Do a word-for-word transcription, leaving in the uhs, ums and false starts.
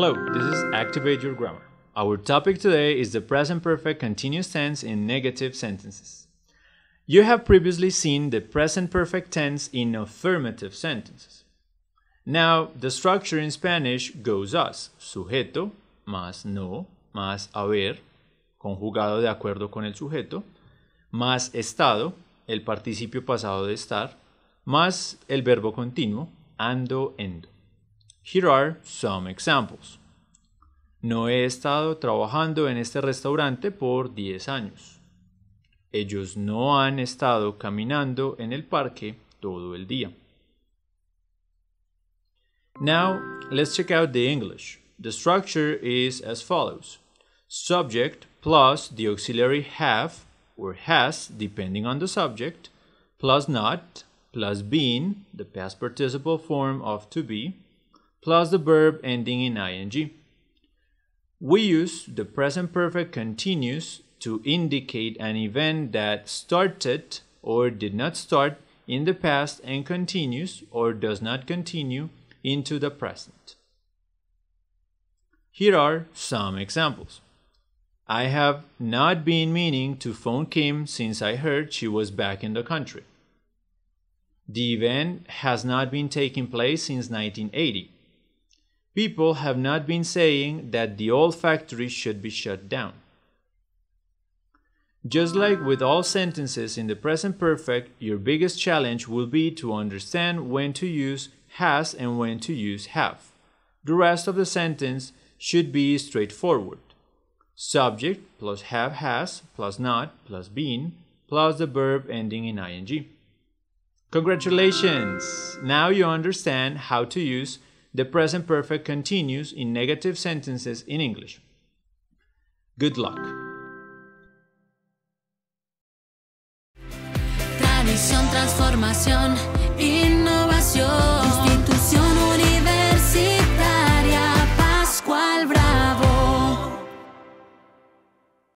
Hello, this is Activate Your Grammar. Our topic today is the present perfect continuous tense in negative sentences. You have previously seen the present perfect tense in affirmative sentences. Now, the structure in Spanish goes as sujeto más no más haber, conjugado de acuerdo con el sujeto, más estado, el participio pasado de estar, más el verbo continuo, ando, endo. Here are some examples. No he estado trabajando en este restaurante por diez años. Ellos no han estado caminando en el parque todo el día. Now, let's check out the English. The structure is as follows. Subject plus the auxiliary have or has, depending on the subject, plus not, plus been, the past participle form of to be, plus the verb ending in ing. We use the present perfect continuous to indicate an event that started or did not start in the past and continues or does not continue into the present. Here are some examples. I have not been meaning to phone Kim since I heard she was back in the country. The event has not been taking place since nineteen eighty. People have not been saying that the old factory should be shut down. Just like with all sentences in the present perfect, your biggest challenge will be to understand when to use has and when to use have. The rest of the sentence should be straightforward. Subject plus have has plus not plus been plus the verb ending in ing. Congratulations! Now you understand how to use the present perfect continuous in negative sentences in English. Good luck. Tradición, transformación,